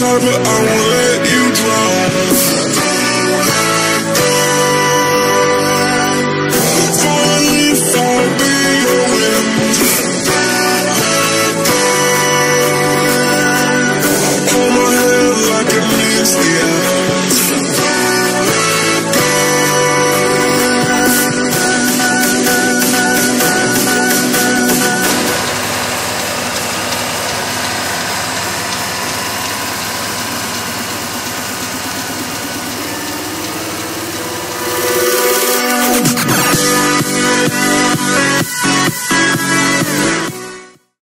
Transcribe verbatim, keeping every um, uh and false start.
turn it on.